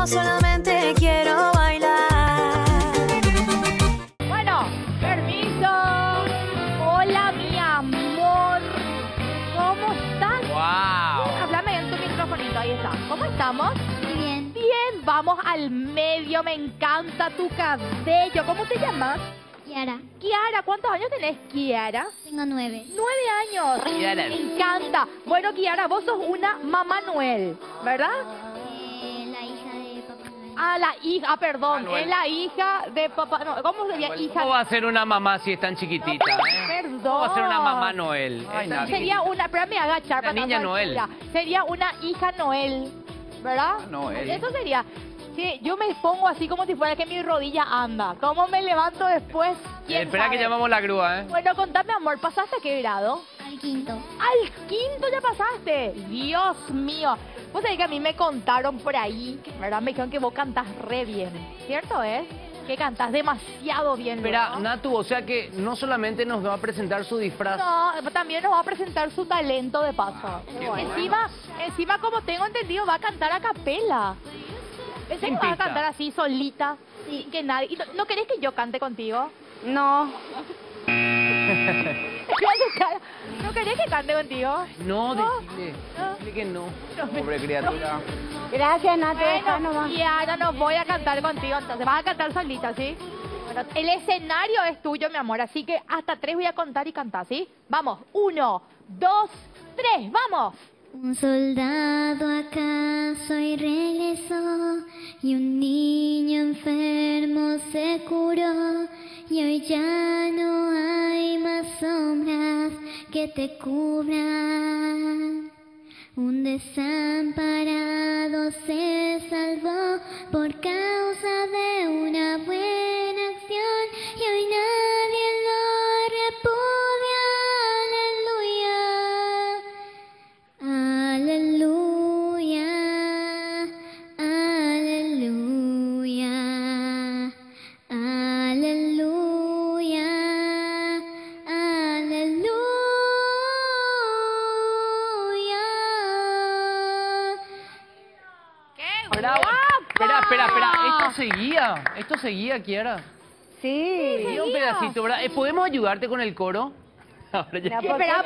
yo solamente quiero bailar. Bueno, permiso. Hola, mi amor. ¿Cómo estás? ¡Wow! Háblame en tu microfonito, ahí está. ¿Cómo estamos? Bien. Bien, vamos al medio. Me encanta tu cabello. ¿Cómo te llamas? Kiara. Kiara, ¿cuántos años tenés, Kiara? Tengo 9. 9 años. Kiara. Me encanta. Bueno, Kiara, vos sos una Mamá Noel, ¿verdad? La hija de Papá Noel. Ah, la hija, perdón. Manuel. Es la hija de Papá Noel. ¿Cómo sería hija? ¿Cómo va a ser una mamá si es tan chiquitita? No, perdón. ¿Cómo va a ser una Mamá Noel? Ay, sería una, pero me agachar. Una niña Noel. Sería una hija Noel, ¿verdad? Noel. Eso sería. Sí, yo me pongo así como si fuera que mi rodilla anda. ¿Cómo me levanto después? Espera sabe? Que llamamos la grúa, ¿eh? Bueno, contame, amor, ¿pasaste a qué grado? Al 5. ¿Al 5 ya pasaste? Dios mío. Vos sabés que a mí me contaron por ahí, ¿verdad? Me dijeron que vos cantás re bien, ¿cierto es? Que cantás demasiado bien. Espera, ¿no? Natu, o sea que no solamente nos va a presentar su disfraz. No, también nos va a presentar su talento de paso. Wow, encima, como tengo entendido, va a cantar a capela. ¿Pensé que vas a cantar así, solita? Sí. Que nadie... ¿No querés que yo cante contigo? No. ¿No querés que cante contigo? No, decile. Decile que no. Pobre criatura. Gracias, Natu. Bueno, y ahora no voy a cantar contigo, entonces vas a cantar solita, ¿sí? Bueno, el escenario es tuyo, mi amor, así que hasta 3 voy a contar y cantar, ¿sí? Vamos, 1, 2, 3, ¡vamos! Un soldado acaso y regresó, y un niño enfermo se curó, y hoy ya no hay más sombras que te cubran. Un desamparado se salvó por causa de una buena acción, y hoy nadie lo repudia. Aleluya, aleluya, aleluya, aleluya. ¡Qué bravo! Espera, esto seguía, Kiara. Sí, seguía. Un pedacito, ¿verdad? ¿Podemos ayudarte con el coro? Espera,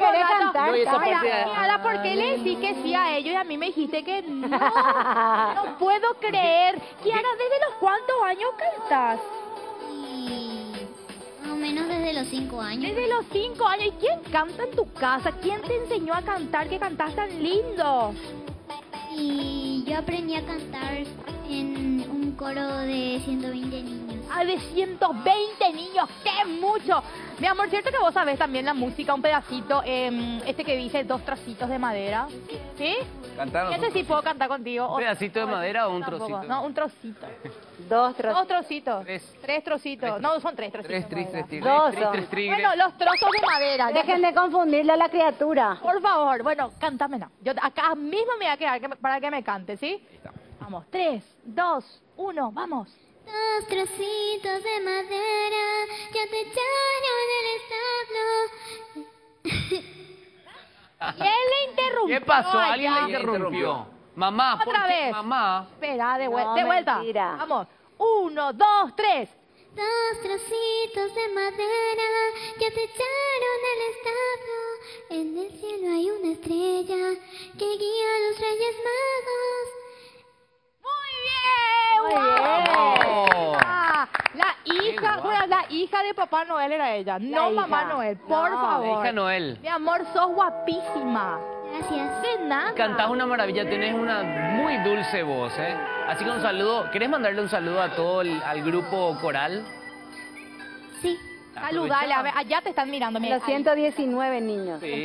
¿por qué le decís que sí a ellos y a mí me dijiste que no? No puedo creer. Kiara, ¿desde los cuántos años cantas? Más o menos desde los 5 años. Desde los 5 años. ¿Y quién canta en tu casa? ¿Quién te enseñó a cantar, que cantás tan lindo? Y yo aprendí a cantar en un coro de 120 niños. Ah, de 120 niños, ¡qué mucho! Mi amor, ¿cierto que vos sabés también la música? Un pedacito, este que dice 2 trocitos de madera. ¿Sí? Cantaron. Este sí puedo cantar contigo. ¿Un pedacito de madera o un trocito? No, un trocito. 2 trocitos. 2 trocitos. 3 trocitos. No, son 3 trocitos. 3 trocitos. Bueno, los trozos de madera. Dejen de confundirle a la criatura. Por favor, bueno, cántame. No. Yo acá mismo me voy a quedar para que me cante, ¿sí? Vamos, 3, 2, 1, vamos. 2 trocitos de madera, yo te echaron el establo. Y él le interrumpió. ¿Qué pasó? Alguien le interrumpió. Mamá, otra vez. Mamá. Espera, de vuelta. Mentira. Vamos. 1, 2, 3. 2 trocitos de madera, yo te echaron el establo. En el cielo hay una estrella que guía a los Reyes Magos. Muy bien. ¡Wow! La hija de Papá Noel era ella, no Mamá Noel, por favor. La hija Noel. Mi amor, sos guapísima. Gracias. De nada. Cantás una maravilla, tenés una muy dulce voz, ¿eh? Así que un saludo, ¿querés mandarle un saludo a todo al grupo coral? Sí. Saludale, a ver, allá te están mirando. Mira, los 119 niños. Sí.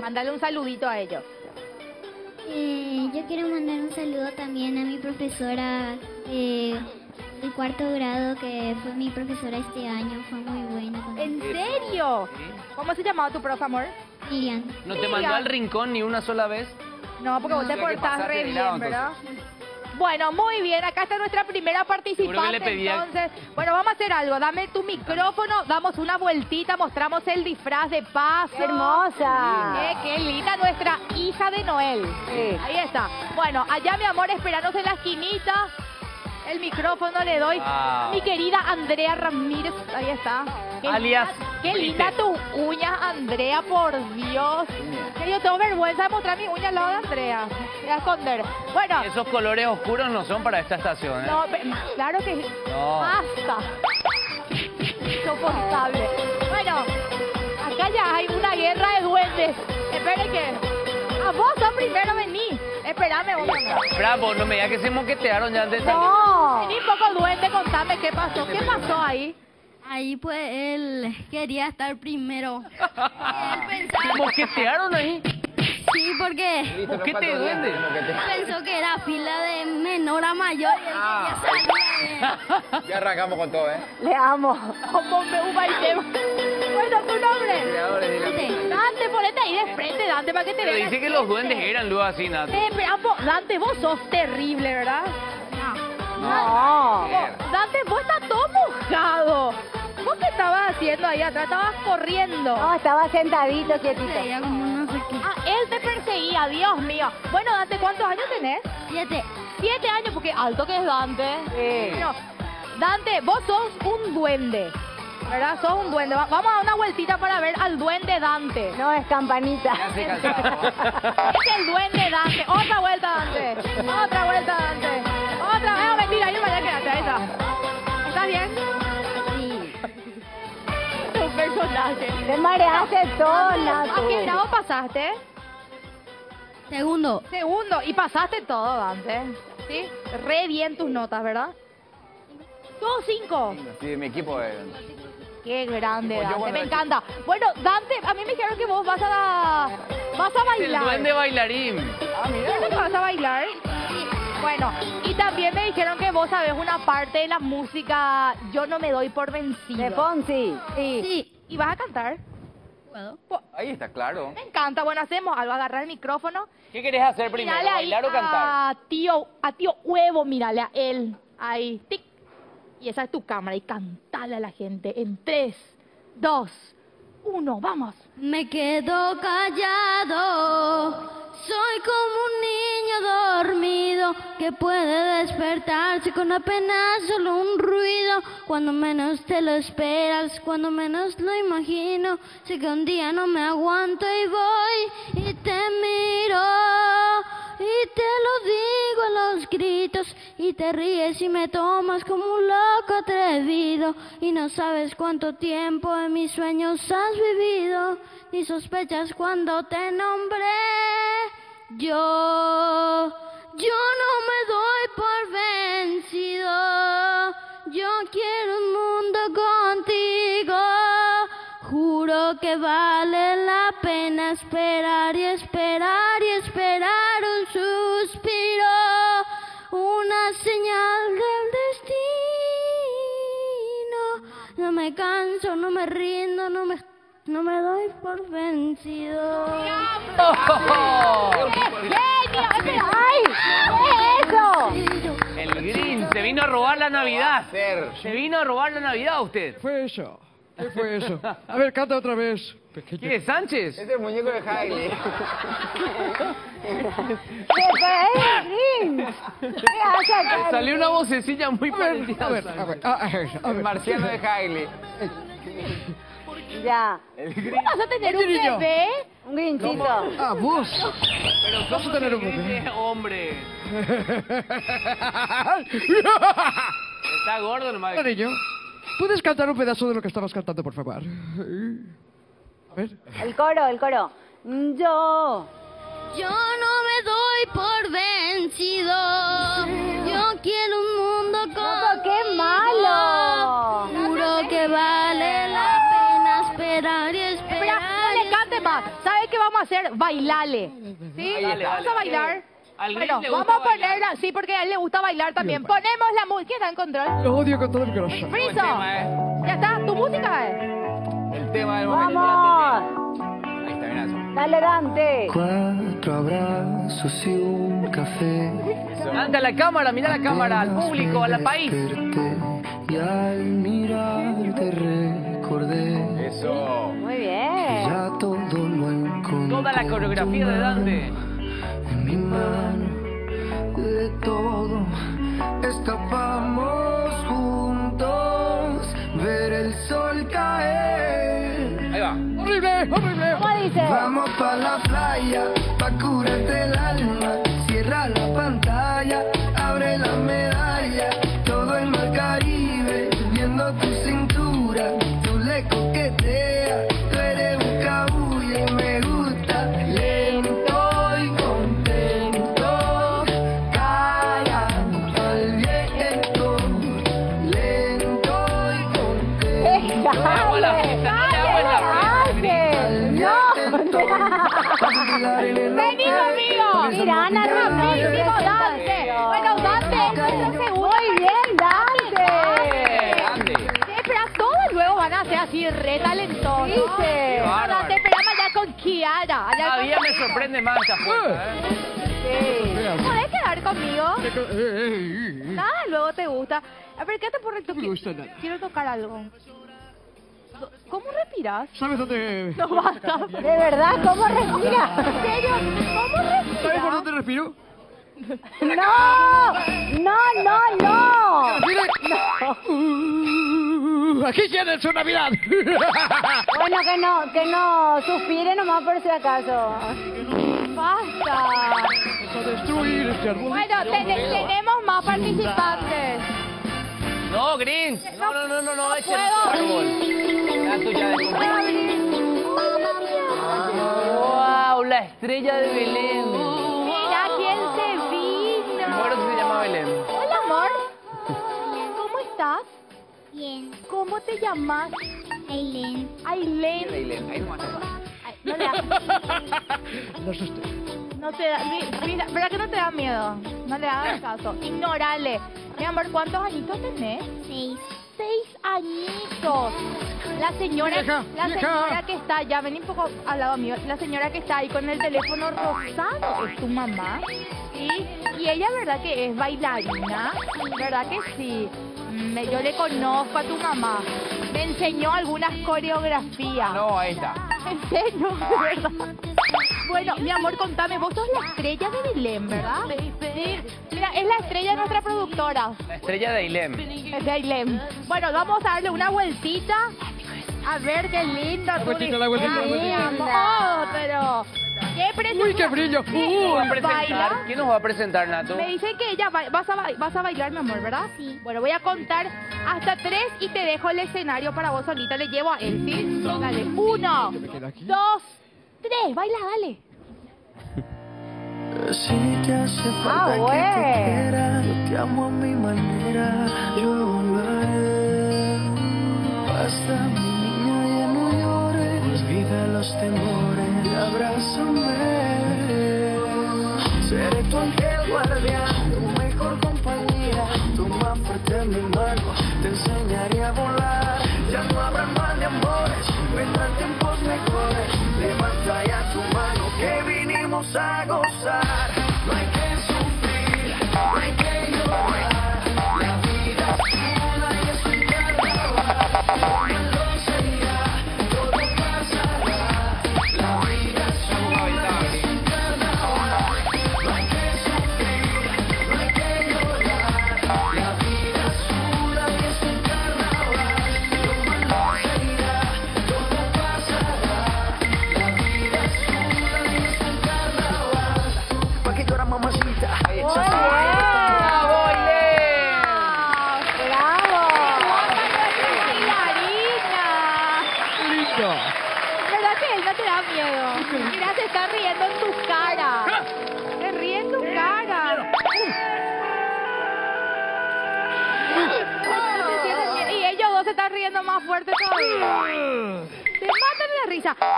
Mándale un saludito a ellos. Yo quiero mandar un saludo también a mi profesora del 4º grado, que fue mi profesora este año, fue muy buena. ¿En serio? ¿Sí? ¿Cómo se llamaba tu profe, amor? Miriam. ¿No te mandó al rincón ni una sola vez? No, porque vos te portás re bien, ¿verdad? Bueno, muy bien, acá está nuestra primera participante, entonces, bueno, vamos a hacer algo, dame tu micrófono, damos una vueltita, mostramos el disfraz de paso. ¡Hermosa! ¡Qué linda nuestra hija de Noel! Sí. Ahí está. Bueno, allá mi amor, esperanos en la esquinita, el micrófono le doy a mi querida Andrea Ramírez, ahí está. Alias. Qué linda tus uñas, Andrea, por Dios. Que yo tengo vergüenza de mostrar mis uñas al lado de Andrea. Voy a esconder. Bueno. Esos colores oscuros no son para esta estación, ¿eh? No, pero, claro que no. Basta. Insoportable. Bueno, acá ya hay una guerra de duendes. Espere que... A vos sos primero, vení. Esperame, vos. Bravo, no me digas que se moquetearon ya antes. No. Vení un poco duende, contame qué pasó. ¿Qué pasó ahí? Ahí pues él quería estar primero. Él pensaba... ¿Mosquetearon ahí? Sí, porque... ¿Por qué te duende? Pensó que era fila de menor a mayor y él quería salir. Ya arrancamos con todo, ¿eh? Le amo. Bueno, tu nombre. Dante, ponete ahí de frente, Dante, para que te vean. Pero dice que los duendes eran luego así, Nato. Dante, vos sos terrible, ¿verdad? No. Dante, vos estás todo mojado. ¿Vos qué estabas haciendo ahí atrás? Estabas corriendo. No, estaba sentadito, quietito. Ah, él te perseguía, Dios mío. Bueno, Dante, ¿cuántos años tenés? 7. 7 años, porque alto que es Dante. Sí. Bueno, Dante, vos sos un duende, ¿verdad? Sos un duende. Vamos a dar una vueltita para ver al duende Dante. No, es Campanita. Es el duende Dante. Otra vuelta, Dante. Otra vuelta, Dante. Otra vez. Mentira, yo me voy a quedar. Ahí está. ¿Estás bien? Sí. Tu personaje. Te mareaste todo, Nato. ¿A qué grado pasaste? Segundo. Segundo. Y pasaste todo, Dante. ¿Sí? Re bien tus notas, ¿verdad? ¿Todos 5? Sí, mi equipo es... Qué grande, Dante, me encanta. Bueno, Dante, a mí me dijeron que vos vas a bailar. El duende bailarín. Ah, mira. ¿Tú vas a bailar? Sí. Bueno, y también me dijeron que vos sabés una parte de la música Yo No Me Doy Por Vencido. De Fonsi. Sí. Sí. ¿Y vas a cantar? Puedo. Ahí está, claro. Me encanta. Bueno, hacemos algo, agarrar el micrófono. ¿Qué querés hacer primero, bailar o cantar? A tío Huevo, mírale a él. Ahí, tic. Y esa es tu cámara, y cantale a la gente en 3, 2, 1, vamos. Me quedo callado, soy como un niño dormido que puede despertarse con apenas solo un ruido. Cuando menos te lo esperas, cuando menos lo imagino, sé que un día no me aguanto y voy y te miro. Y te lo digo a los gritos, y te ríes y me tomas como un loco atrevido. Y no sabes cuánto tiempo en mis sueños has vivido, ni sospechas cuando te nombré. Yo no me doy por vencido. Yo quiero un mundo contigo. Juro que vale la pena esperar y esperar y esperar un suspiro, una señal del destino. No me canso, no me rindo, no me doy por vencido. ¡Oh! ¡Genio! ¡Espera! ¡Ay! ¿Qué es eso? El Grinch se vino a robar la Navidad. Se vino a robar la Navidad usted. Fue eso. ¿Qué fue eso? A ver, canta otra vez. ¿Qué es, Sánchez? Es el muñeco de Hailey. Salió una vocecilla muy parecida. A ver. Marciano de Hailey. Ya. ¿Vas a tener un bebé? Un grinchito. Ah, vos. Pero vas a tener un bebé. Hombre. Está gordo nomás. ¿Puedes cantar un pedazo de lo que estabas cantando, por favor? A ver. El coro. Yo no me doy por vencido. Yo quiero un mundo contigo. ¡Qué malo! Juro que vale la pena esperar y esperar. Espera, no le cante más. ¿Sabes qué vamos a hacer? Bailale. ¿Sí? Vamos a bailar. Bueno, vamos a ponerla así porque a él le gusta bailar también. Ponemos la música. ¿Está en control? Lo odio con todo el corazón. ¡Friso! Ya está, tu música es. El tema del momento. ¡Vamos! Ahí está, mira eso. Dale, Dante. 4 abrazos y un café. Dante, a la cámara, mira la cámara, al público, al país. Y al mirarte recordé. Eso. Muy bien. Ya todo lo encontré. Toda la coreografía de Dante. En mi mano de todo escapamos juntos. Ver el sol caer. Ahí va. ¡Horrible! ¡Horrible! ¿Cómo dice? Vamos pa' la playa, pa' curarte el alma. Cierra la pantalla, abre la medalla. Todo el mar Caribe, viendo tu cintura. Tú le coqueteas, tú eres un cabulla y me gusta. Lento y contento, callando al viento. Lento y contento. Vení conmigo. Mira, Ana, rapidísimo, Dante. Bueno, Dante, muy bien, Dante. Pero todos luego van a ser así, re talentosos. Dante, esperamos allá con Kiara. Todavía me sorprende más esta fuerza, ¿eh? ¿Podés quedar conmigo? Nada, luego te gusta. A ver, quédate por recto. Quiero tocar algo. ¿Cómo respiras? ¿Sabes dónde? No basta. ¿De verdad? ¿Cómo respiras? ¿En serio? ¿Cómo respiras? ¿Sabes por dónde respiro? ¡No! ¡No, no, no! ¡No! ¡Aquí tienen su Navidad! Bueno, que no suspire nomás por si acaso. ¡Basta! Bueno, tenemos más participantes. No, Green. No, no, no, no, no, echen el árbol. La tuya de Belén. ¡Wow! La estrella de Belén. Mira quién se vino. Mi amor se llama Belén. Hola, amor. ¿Cómo estás? Bien. ¿Cómo te llamas? Ailén. Ailén. Ailén, ahí nomás. No le hagas. No asusté. No te da. Mira, ¿verdad que no te da miedo? No le hagas caso. Ignórale. Mi amor, ¿cuántos añitos tenés? 6. 6 añitos. La señora que está allá, vení un poco al lado mío. La señora que está ahí con el teléfono rosado es tu mamá. ¿Sí? Y ella, ¿verdad que es bailarina? ¿Verdad que sí? Yo le conozco a tu mamá. Me enseñó algunas coreografías. No, ahí está. ¿En serio? ¿De verdad? Bueno, mi amor, contame, vos sos la estrella de Ailén, ¿verdad? Sí. Mira, es la estrella de nuestra productora. La estrella de Ailén. Es de Ailén. Bueno, vamos a darle una vueltita. A ver, qué lindo. La vueltita, la vueltita, la vueltita. No, pero... ¿Qué? ¡Uy, qué brillo! ¿Quién nos va a presentar, Nato? Me dicen que ella vas a bailar, mi amor, ¿verdad? Sí. Bueno, voy a contar hasta 3 y te dejo el escenario para vos solita. Le llevo a él, ¿sí? Dale. 1, 2, 3. Baila, dale. Ah, bueno. Te amo a mi manera. Yo volveré. Basta, mi niña, ya no llores. Olvida los temores. Abrázame, seré tu ángel guardián, tu mejor compañía, tu más fuerte en mi mano, te enseñaré a volar, ya no habrá mal de amores, vendrán tiempos mejores, levanta ya tu mano que vinimos a gozar, no hay que sufrir, no hay que llorar.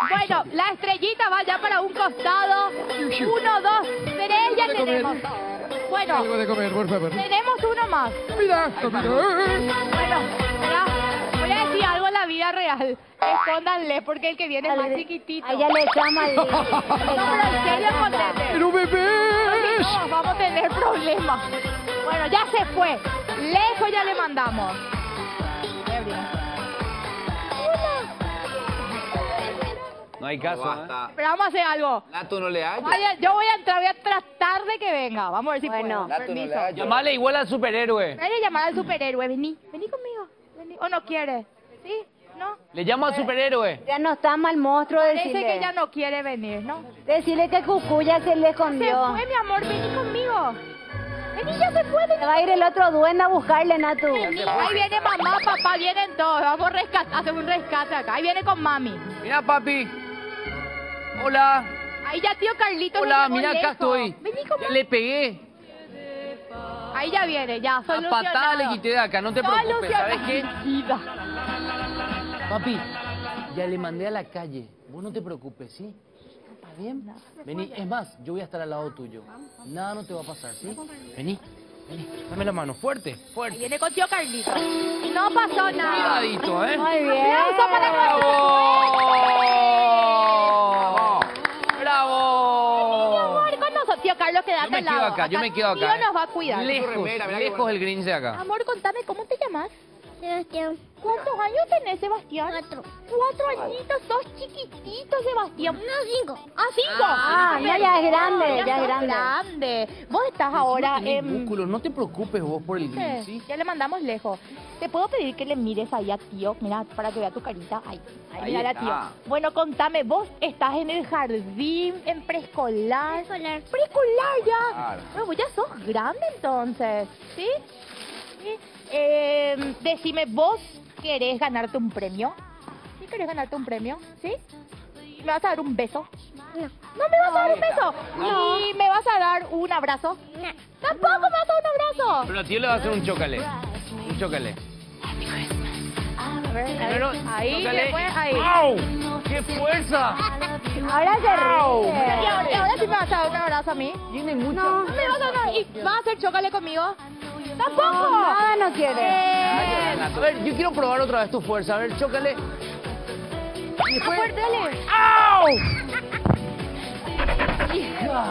Bueno, la estrellita va ya para un costado. 1, 2, 3, ya tenemos. Bueno, tenemos uno más. Mira, bueno, voy a decir algo a la la vida real. Escóndanle, porque el que viene es más chiquitito. A ella le llama. No, pero en serio, pero bebé. No, vamos a tener problemas. Bueno, ya se fue. Lejos ya le mandamos. No hay caso, ¿eh? Pero vamos a hacer algo. Natu, no le hallo. Vaya, yo voy a entrar, voy a tratar de que venga. Vamos a ver si puedo. Natu, no le hallo. Llamale igual al superhéroe. Dale, llamar al superhéroe. Vení conmigo. Vení. ¿O no quiere? ¿Sí? ¿No? Le llamo al superhéroe. Ya no está mal monstruo, decirle. Dice que ya no quiere venir, ¿no? Decirle que Cucuya se le escondió. Se fue, mi amor. Vení conmigo. Vení, ya se fue. Va a ir el otro duende a buscarle, Natu. Vení. Ahí viene mamá, papá, vienen todos. Vamos a hacer un rescate acá. Ahí viene con mami. Mira, papi. Hola. Ahí ya tío Carlito. Hola, mira, acá estoy. Vení conmigo. Ya le pegué. Ahí ya viene, ya. La patada le quité de acá, no te preocupes. ¿Sabes qué? Papi, ya le mandé a la calle. Vos no te preocupes, ¿sí? ¿Está bien? Vení, es más, yo voy a estar al lado tuyo. Nada no te va a pasar, ¿sí? Vení, vení, dame la mano, fuerte, fuerte. Ahí viene con tío Carlito. No pasó nada. Cuidadito, ¿eh? Muy bien. ¡Aplauso para Carlos! Tío Carlos, quédate al lado. Yo me quedo acá. Tío nos va a cuidar. Lejos el Grinch de acá. Amor, contame, ¿cómo te llamas? Sebastián. ¿Cuántos años tenés, Sebastián? 4. 4 añitos, sos chiquitito, Sebastián. No, 5. Ah, 5. Ah, ya es grande, ya es grande. Vos estás ahora en... músculo, no te preocupes vos por el Grinch, ¿sí? Ya le mandamos lejos. ¿Te puedo pedir que le mires ahí a tío? Mira, para que vea tu carita. Ahí mira a tío. Bueno, contame, vos estás en el jardín, en preescolar. Preescolar. Preescolar ya. Claro. Bueno, vos ya sos grande entonces, ¿sí? ¿Sí? Decime, ¿vos querés ganarte un premio? ¿Sí querés ganarte un premio? ¿Sí? ¿Me vas a dar un beso? No. ¿No me vas a dar un beso? No. ¿Y me vas a dar un abrazo? No. ¿Tampoco me vas a dar un abrazo? Pero a tío le va a hacer un chocalé. Un chocalé. A ver, primero, ahí, chocalé. Después ahí. ¡Wow! ¡Qué fuerza! Ahora se ríe. Y ahora sí me vas a dar un abrazo a mí. Tiene mucho. No, me vas a dar. ¿Y vas a hacer chocalé conmigo? ¡Tampoco! ¡Nada no quiere! A ver, yo quiero probar otra vez tu fuerza. A ver, chócale. Y fue... ¡Au! ¡Hija!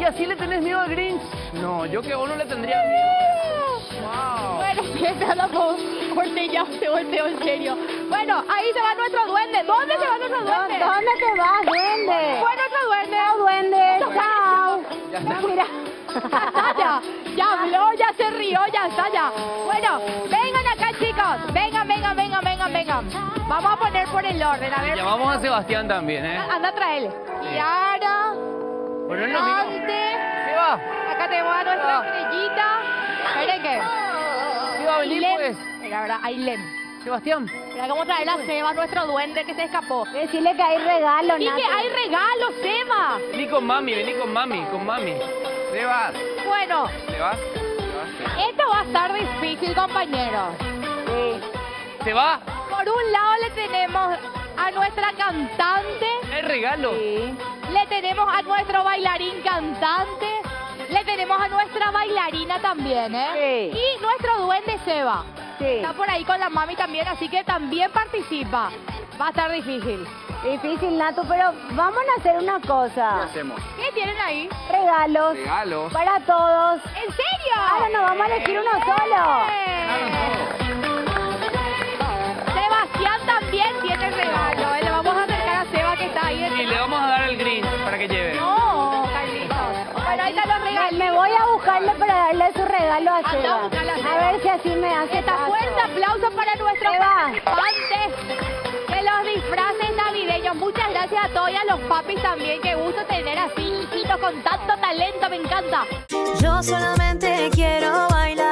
¿Y así le tenés miedo a Grinch? No, yo que vos no le tendría miedo. ¡Wow! Bueno, esa la cortella se volteó en serio. Bueno, ahí se va nuestro duende. ¿Dónde se va nuestro duende? ¿Dónde te vas, duende? Fue nuestro duende. ¡Chao, duende! ¡Chao! Ya está. Mira. Ya habló, ya se rió, ya está, ya. Bueno, vengan acá, chicos. Vengan. Vamos a poner por el orden, a ver. Llamamos a Sebastián también, ¿eh? Anda, tráele. Kiara. Bueno, no, se va. Acá te va nuestra estrellita. Esperen que. Se va a venir, pues. Mira, ahora, Ailén. Sebastián. Mira cómo trae la Seba, nuestro duende que se escapó. Decirle que hay regalo, Nato. Que hay regalo, Seba. Vení con mami. Seba. Bueno. Seba. Esto va a estar difícil, compañero. Sí. ¿Se va? Por un lado le tenemos a nuestra cantante. ¿El regalo? Sí. Le tenemos a nuestro bailarín cantante. Le tenemos a nuestra bailarina también, ¿eh? Sí. Y nuestro duende Seba. Sí. Está por ahí con la mami también, así que también participa. Va a estar difícil. Difícil, Nato, pero vamos a hacer una cosa. ¿Qué hacemos? ¿Qué tienen ahí? Regalos. Regalos. Para todos. ¿En serio? Ahora nos vamos a elegir uno solo. Sebastián también tiene regalo. Le vamos a acercar a Seba que está ahí. Y le vamos a dar el Grinch para que lleve. No, Carlitos. Bueno, ahí están los regalos. Me voy a buscarle para darle su regalo a Seba. A ver si así me hace caso. Fuerte aplauso para nuestros participantes de los disfraces navideños. Muchas gracias a todos y a los papis también. Qué gusto tener así, hijitos con tanto talento. Me encanta. Yo solamente quiero bailar.